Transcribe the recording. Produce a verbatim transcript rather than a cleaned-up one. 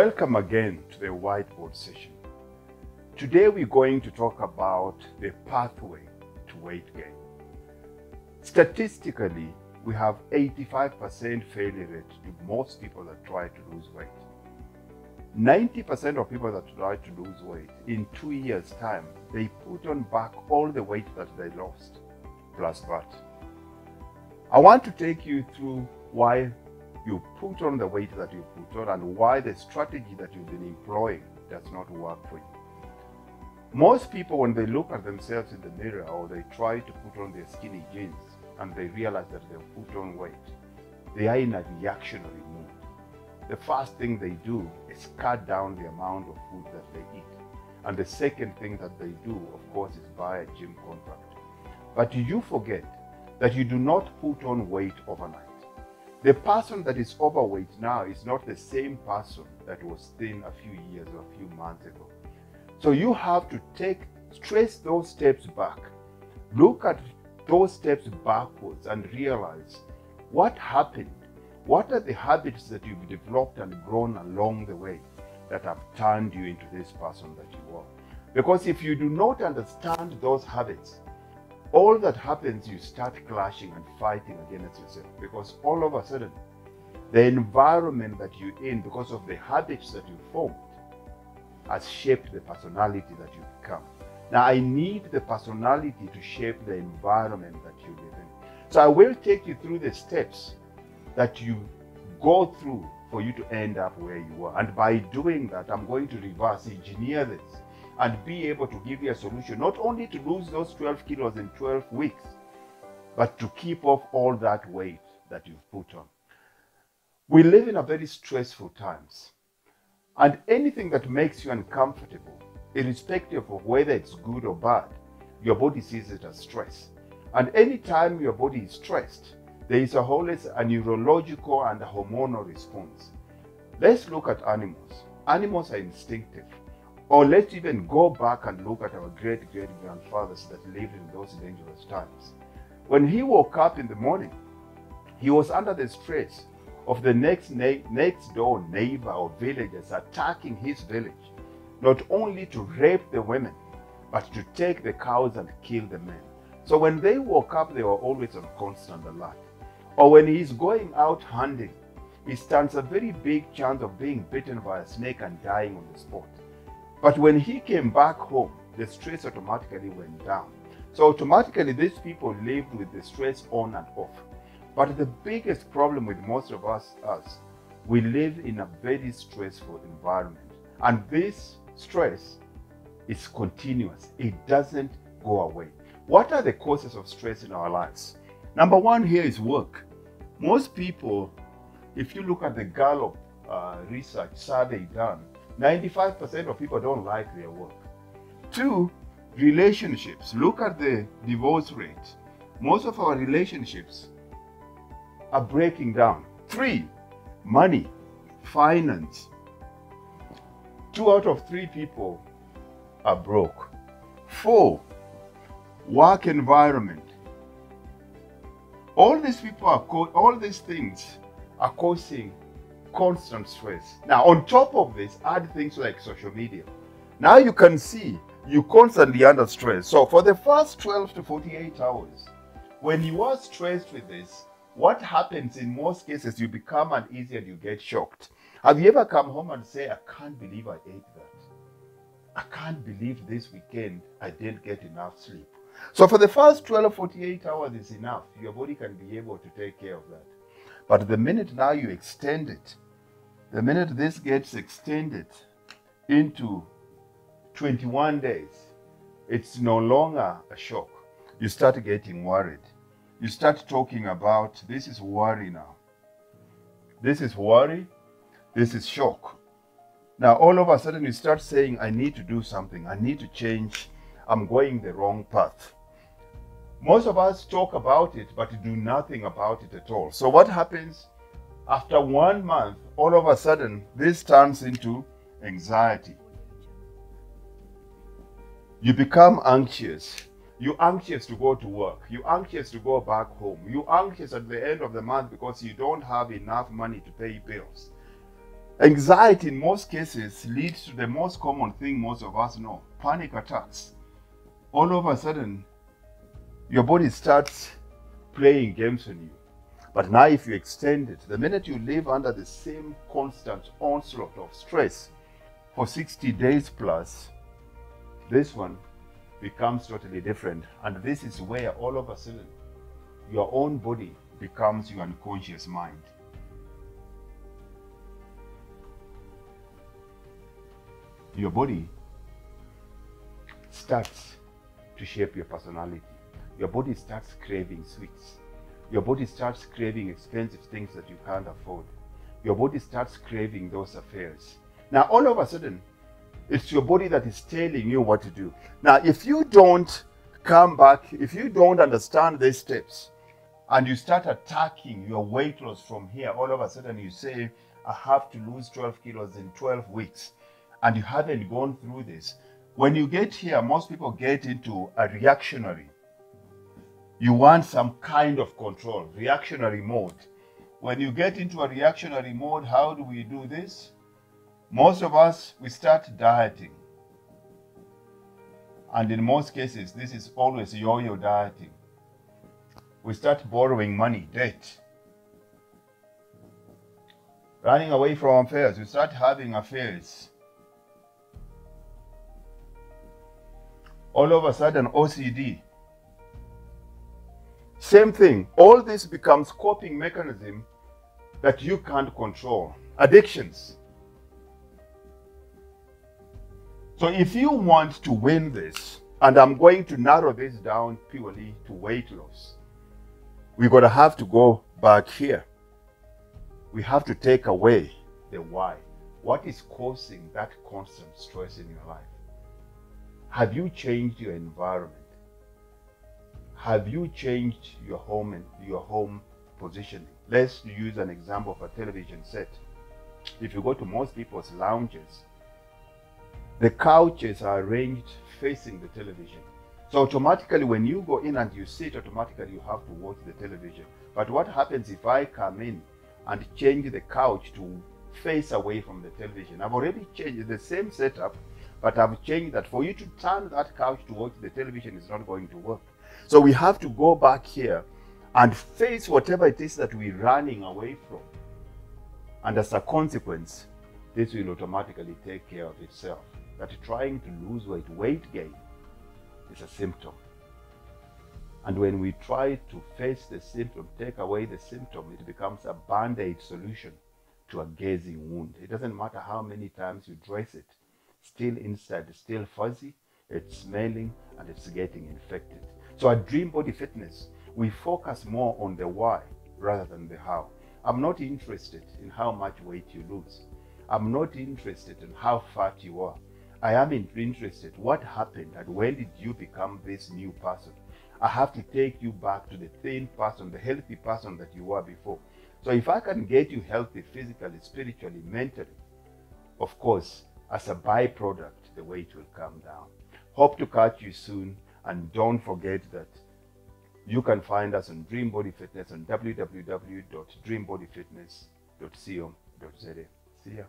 Welcome again to the whiteboard session. Today we're going to talk about the pathway to weight gain. Statistically, we have eighty-five percent failure rate to most people that try to lose weight. ninety percent of people that try to lose weight in two years' time, they put on back all the weight that they lost, plus that. I want to take you through why you put on the weight that you put on and why the strategy that you've been employing does not work for you. Most people, when they look at themselves in the mirror or they try to put on their skinny jeans and they realize that they've put on weight, they are in a reactionary mood. The first thing they do is cut down the amount of food that they eat. And the second thing that they do, of course, is buy a gym contract. But you forget that you do not put on weight overnight. The person that is overweight now is not the same person that was thin a few years or a few months ago. So you have to take, trace those steps back. Look at those steps backwards and realize what happened. What are the habits that you've developed and grown along the way that have turned you into this person that you are? Because if you do not understand those habits, all that happens, you start clashing and fighting against yourself, because all of a sudden, the environment that you're in, because of the habits that you formed, has shaped the personality that you become. Now, I need the personality to shape the environment that you live in. So I will take you through the steps that you go through for you to end up where you are. And by doing that, I'm going to reverse engineer this and be able to give you a solution, not only to lose those twelve kilos in twelve weeks, but to keep off all that weight that you've put on. We live in a very stressful times, and anything that makes you uncomfortable, irrespective of whether it's good or bad, your body sees it as stress. And anytime your body is stressed, there is always a neurological and a hormonal response. Let's look at animals. Animals are instinctive. Or let's even go back and look at our great-great-grandfathers that lived in those dangerous times. When he woke up in the morning, he was under the stress of the next next door neighbor or villagers attacking his village, not only to rape the women, but to take the cows and kill the men. So when they woke up, they were always on constant alert. Or when he's going out hunting, he stands a very big chance of being bitten by a snake and dying on the spot. But when he came back home, the stress automatically went down. So automatically, these people lived with the stress on and off. But the biggest problem with most of us, us, we live in a very stressful environment. And this stress is continuous. It doesn't go away. What are the causes of stress in our lives? Number one here is work. Most people, if you look at the Gallup uh, research survey done, ninety-five percent of people don't like their work. Two, relationships. Look at the divorce rate. Most of our relationships are breaking down. Three, money, finance. Two out of three people are broke. Four, work environment. All these people are all these things are causing constant stress. Now, on top of this, add things like social media. Now you can see you constantly under stress. So for the first twelve to forty-eight hours, when you are stressed with this, what happens in most cases, you become uneasy and you get shocked. Have you ever come home and say, I can't believe I ate that. I can't believe this weekend I didn't get enough sleep. So for the first twelve to forty-eight hours is enough. Your body can be able to take care of that. But the minute now you extend it, the minute this gets extended into twenty-one days, it's no longer a shock. You start getting worried. You start talking about, this is worry now. This is worry. This is shock. Now, all of a sudden, you start saying, I need to do something. I need to change. I'm going the wrong path. Most of us talk about it, but do nothing about it at all. So what happens after one month, all of a sudden, this turns into anxiety. You become anxious. You're anxious to go to work. You're anxious to go back home. You're anxious at the end of the month because you don't have enough money to pay bills. Anxiety in most cases leads to the most common thing most of us know, panic attacks. All of a sudden, your body starts playing games on you. But now if you extend it, the minute you live under the same constant onslaught of stress for sixty days plus, this one becomes totally different. And this is where all of a sudden, your own body becomes your unconscious mind. Your body starts to shape your personality. Your body starts craving sweets. Your body starts craving expensive things that you can't afford. Your body starts craving those affairs. Now, all of a sudden, it's your body that is telling you what to do. Now, if you don't come back, if you don't understand these steps, and you start attacking your weight loss from here, all of a sudden you say, I have to lose twelve kilos in twelve weeks. And you haven't gone through this. When you get here, most people get into a reactionary. You want some kind of control, reactionary mode. When you get into a reactionary mode, how do we do this? Most of us, we start dieting. And in most cases, this is always yo-yo dieting. We start borrowing money, debt. Running away from affairs, we start having affairs. All of a sudden, O C D. Same thing. All this becomes coping mechanism that you can't control. Addictions. So if you want to win this, and I'm going to narrow this down purely to weight loss, we're going to have to go back here. We have to take away the why. What is causing that constant stress in your life? Have you changed your environment? Have you changed your home and your home positioning? Let's use an example of a television set. If you go to most people's lounges, the couches are arranged facing the television. So automatically when you go in and you sit, automatically you have to watch the television. But what happens if I come in and change the couch to face away from the television? I've already changed the same setup, but I've changed that. For you to turn that couch towards the television is not going to work. So we have to go back here and face whatever it is that we're running away from. And as a consequence, this will automatically take care of itself. That trying to lose weight, weight gain, is a symptom. And when we try to face the symptom, take away the symptom, it becomes a band-aid solution to a gaping wound. It doesn't matter how many times you dress it. Still inside, still fuzzy, it's smelling, and it's getting infected. So at Dream Body Fitness, we focus more on the why rather than the how. I'm not interested in how much weight you lose. I'm not interested in how fat you are. I am interested in what happened and when did you become this new person. I have to take you back to the thin person, the healthy person that you were before. So if I can get you healthy physically, spiritually, mentally, of course, as a byproduct, the weight will come down. Hope to catch you soon, and don't forget that you can find us on Dream Body Fitness on w w w dot dream body fitness dot co dot z a. See ya.